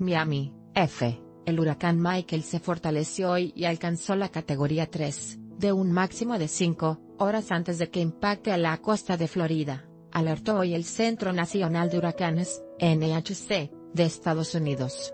Miami, F. El huracán Michael se fortaleció hoy y alcanzó la categoría 3, de un máximo de 5, horas antes de que impacte a la costa de Florida, alertó hoy el Centro Nacional de Huracanes, NHC, de Estados Unidos.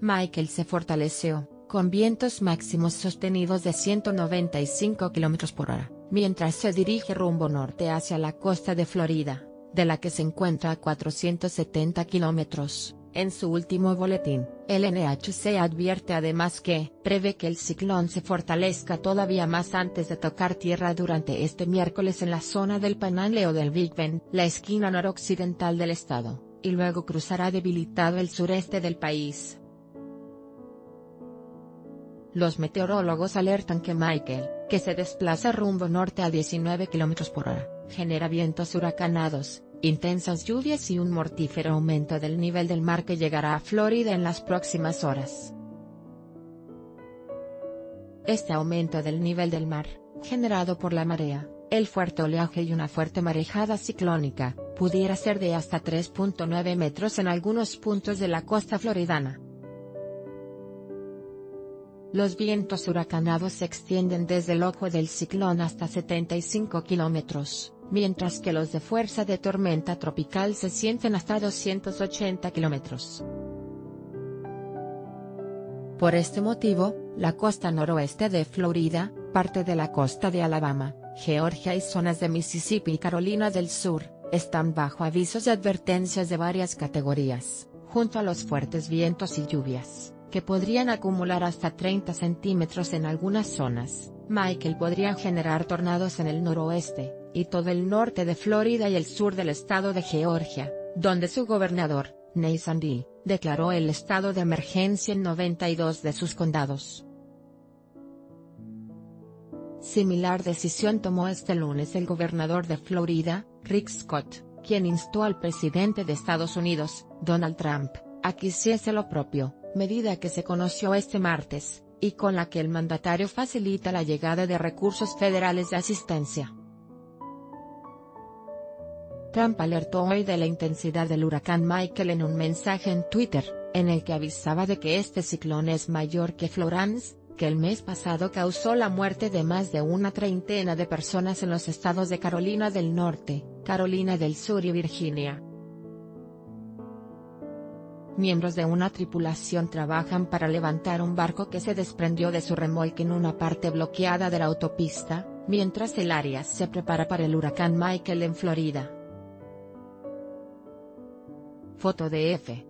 Michael se fortaleció, con vientos máximos sostenidos de 195 km/h, mientras se dirige rumbo norte hacia la costa de Florida, de la que se encuentra a 470 kilómetros. En su último boletín, el NHC advierte además que prevé que el ciclón se fortalezca todavía más antes de tocar tierra durante este miércoles en la zona del Panhandle del Big Bend, la esquina noroccidental del estado, y luego cruzará debilitado el sureste del país. Los meteorólogos alertan que Michael, que se desplaza rumbo norte a 19 km/h, genera vientos huracanados, intensas lluvias y un mortífero aumento del nivel del mar que llegará a Florida en las próximas horas. Este aumento del nivel del mar, generado por la marea, el fuerte oleaje y una fuerte marejada ciclónica, pudiera ser de hasta 3.9 metros en algunos puntos de la costa floridana. Los vientos huracanados se extienden desde el ojo del ciclón hasta 75 kilómetros, mientras que los de fuerza de tormenta tropical se sienten hasta 280 kilómetros. Por este motivo, la costa noroeste de Florida, parte de la costa de Alabama, Georgia y zonas de Mississippi y Carolina del Sur, están bajo avisos y advertencias de varias categorías, junto a los fuertes vientos y lluvias, que podrían acumular hasta 30 centímetros en algunas zonas. Michael podría generar tornados en el noroeste, y todo el norte de Florida y el sur del estado de Georgia, donde su gobernador, Nathan Deal, declaró el estado de emergencia en 92 de sus condados. Similar decisión tomó este lunes el gobernador de Florida, Rick Scott, quien instó al presidente de Estados Unidos, Donald Trump, a que hiciese lo propio, medida que se conoció este martes, y con la que el mandatario facilita la llegada de recursos federales de asistencia. Trump alertó hoy de la intensidad del huracán Michael en un mensaje en Twitter, en el que avisaba de que este ciclón es mayor que Florence, que el mes pasado causó la muerte de más de una treintena de personas en los estados de Carolina del Norte, Carolina del Sur y Virginia. Miembros de una tripulación trabajan para levantar un barco que se desprendió de su remolque en una parte bloqueada de la autopista, mientras el área se prepara para el huracán Michael en Florida. Foto de F.